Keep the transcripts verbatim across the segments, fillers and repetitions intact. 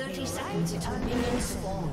thirty seconds until minions spawn.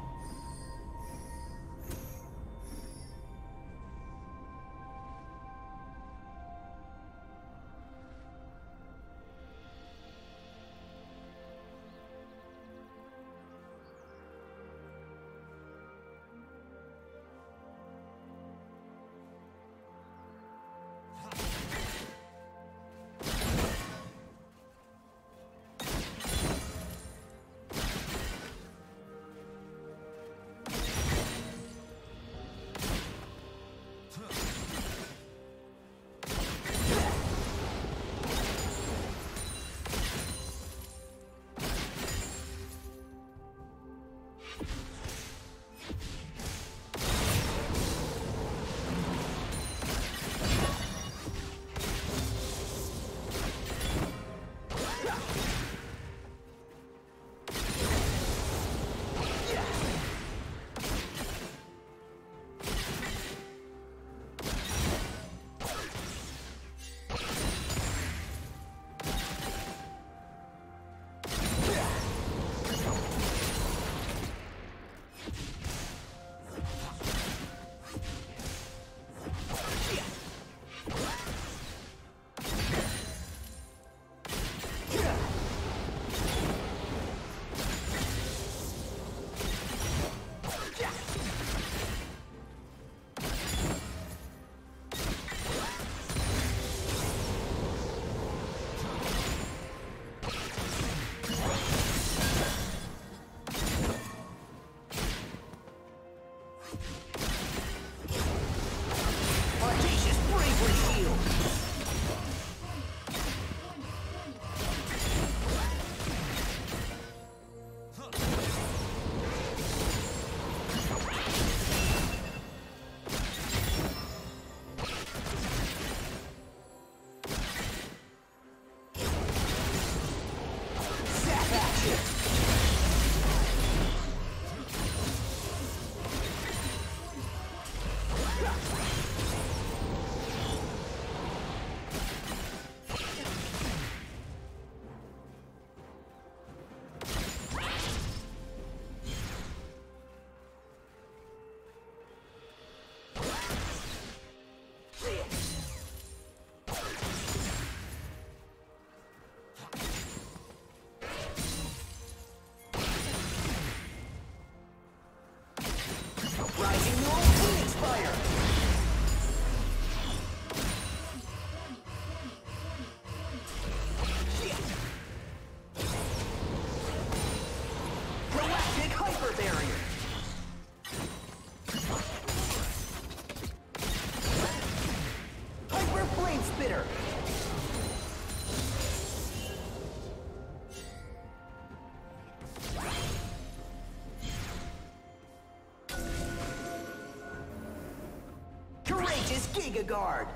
Giga Guard.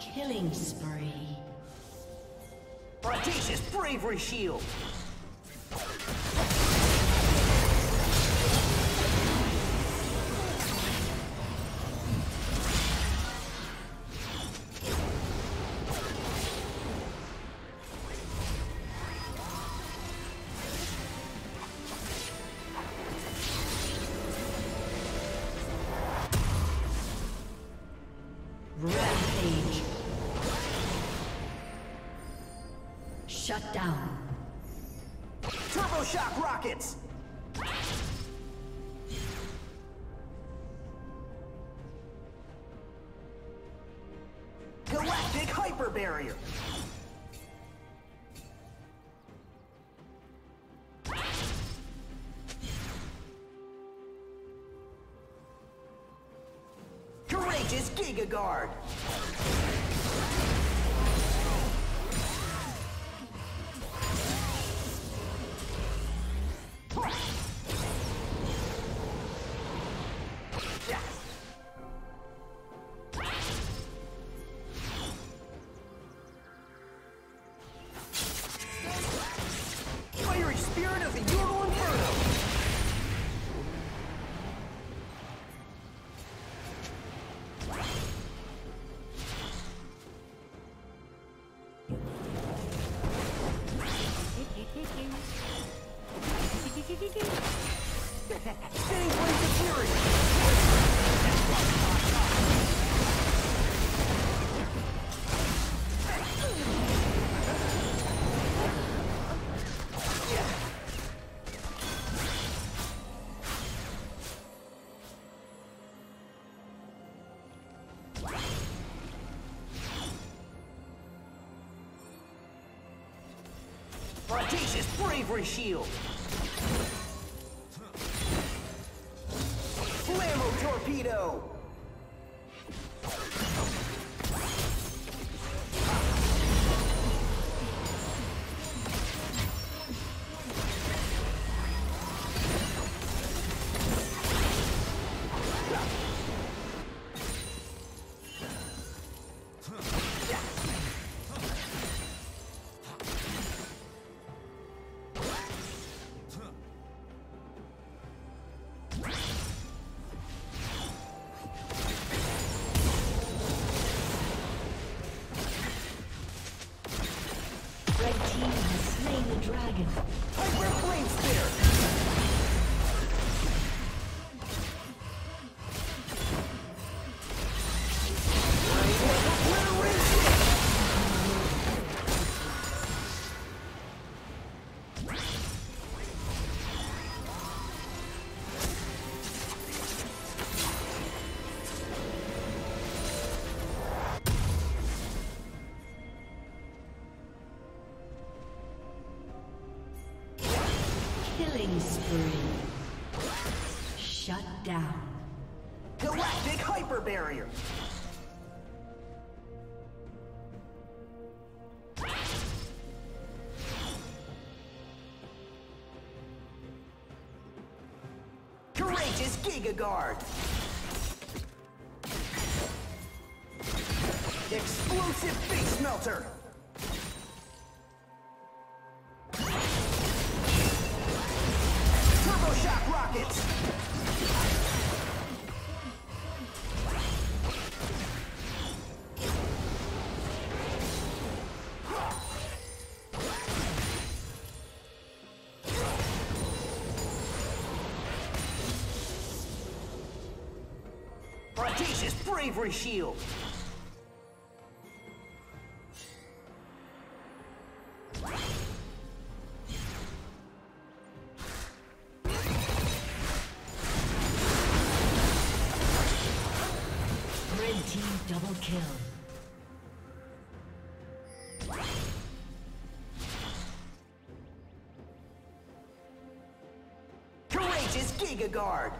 Killing spree. Audacious bravery shield. Shut down. Turbo shock rockets. Galactic hyper barrier. Courageous Giga Guard. Brataceous bravery shield. Flammo torpedo. Killing spree. Shut down. Galactic hyper barrier. Courageous Giga Guard. Explosive face melter. Brataceous bravery shield. Kill. Courageous Giga Guard.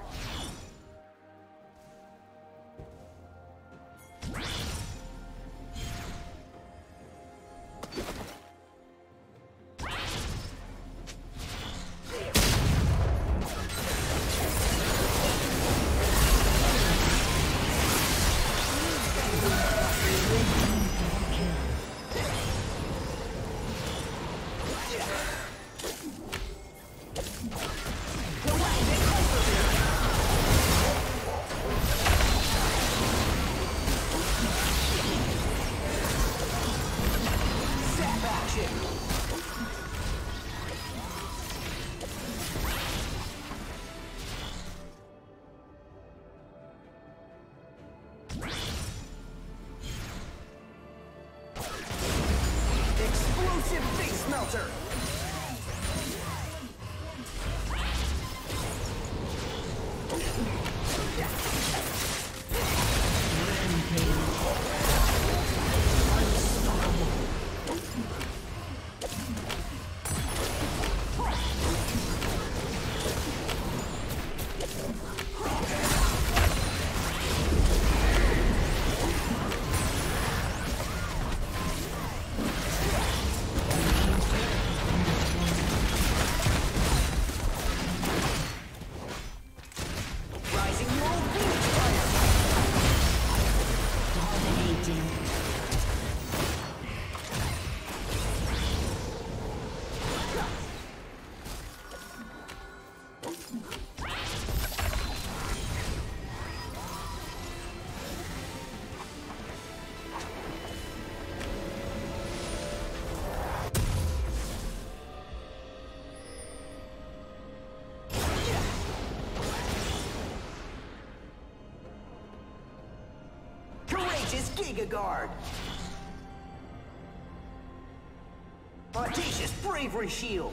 Giga Guard. Brataceous bravery shield.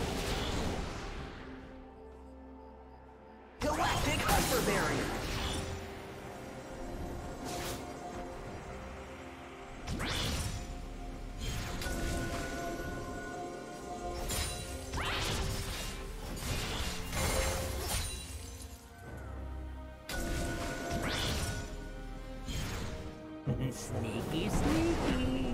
Galactic Hyper Barrier! Sneaky, sneaky.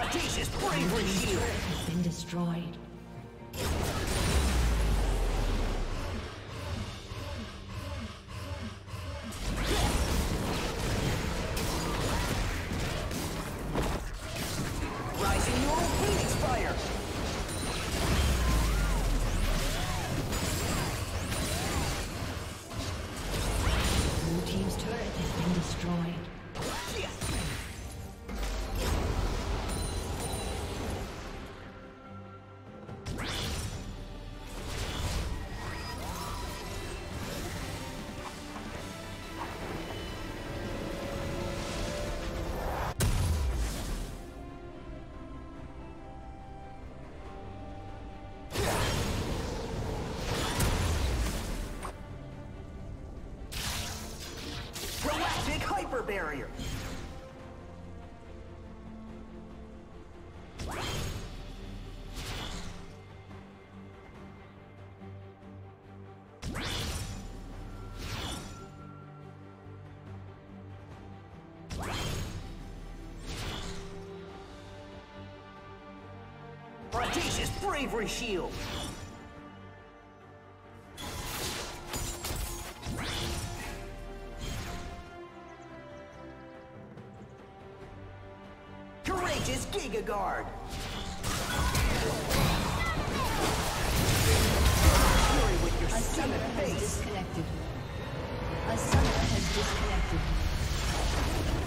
Audacious bravery shield has been destroyed. Barrier. Audacious bravery shield. Is Giga Guard. Fury with your summit face. A summoner has disconnected. A summoner has disconnected.